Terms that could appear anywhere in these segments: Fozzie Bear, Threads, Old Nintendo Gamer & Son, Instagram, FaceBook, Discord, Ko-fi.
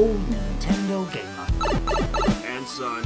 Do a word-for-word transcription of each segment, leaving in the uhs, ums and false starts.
Old Nintendo Gamer and Son.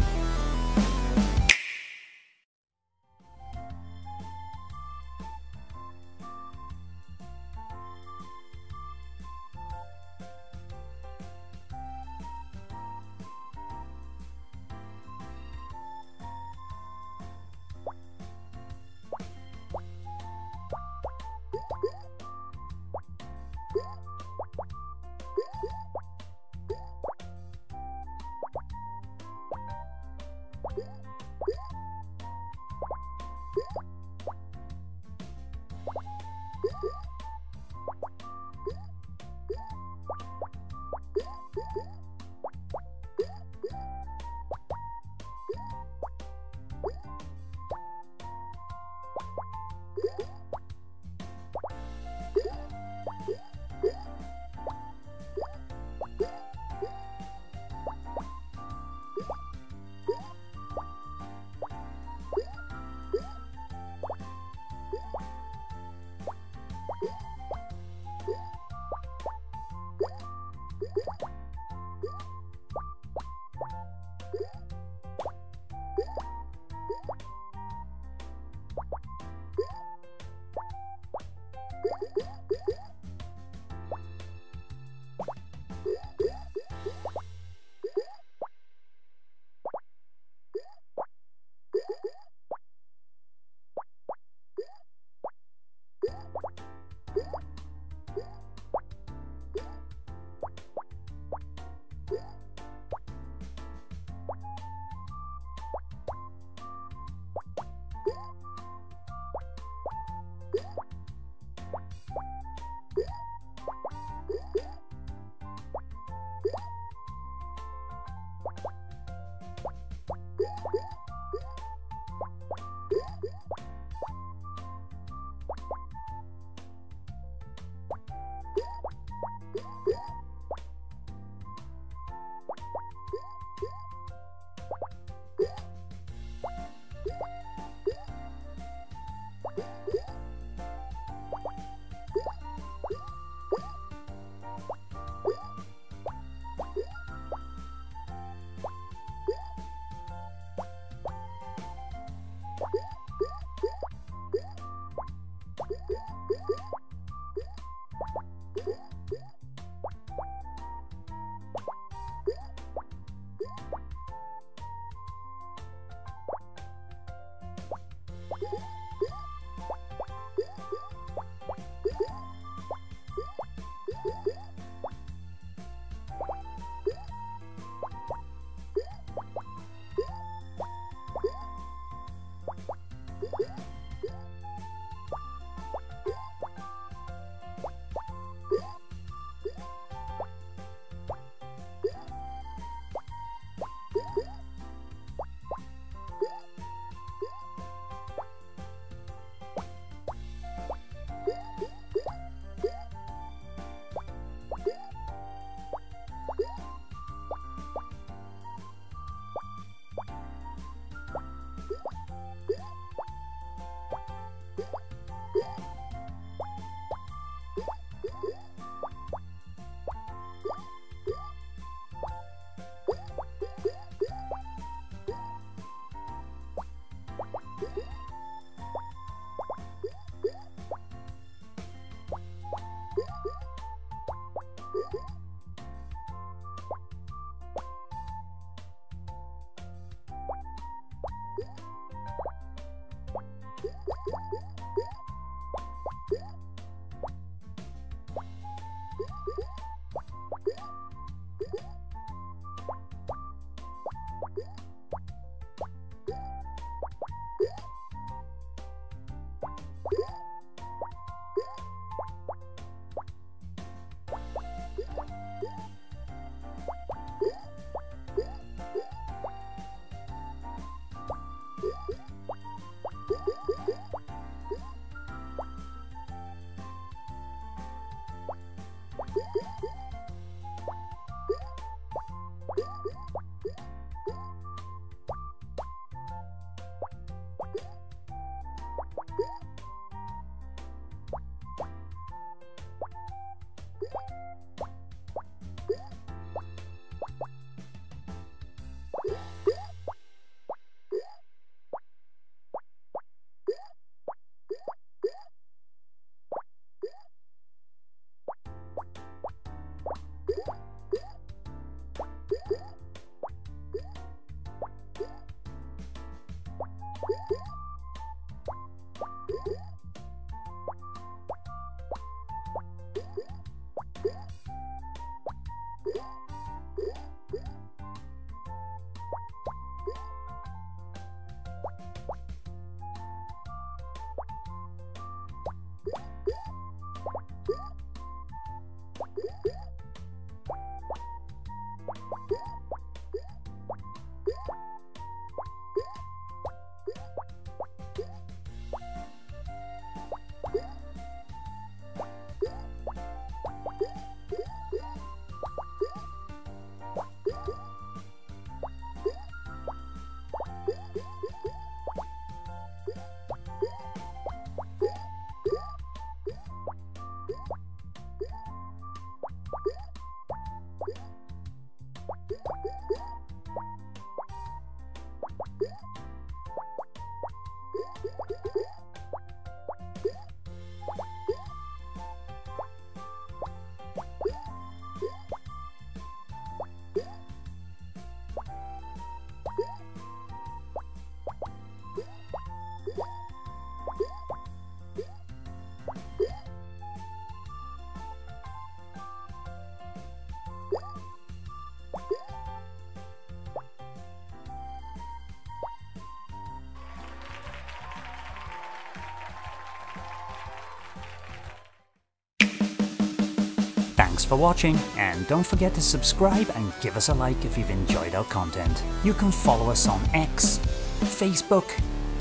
Thanks for watching, and don't forget to subscribe and give us a like if you've enjoyed our content. You can follow us on X, Facebook,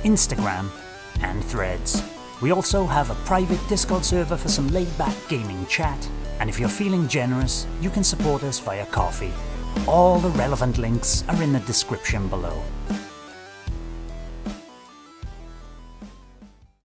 Instagram, and Threads. We also have a private Discord server for some laid-back gaming chat, and if you're feeling generous, you can support us via Ko-fi. All the relevant links are in the description below.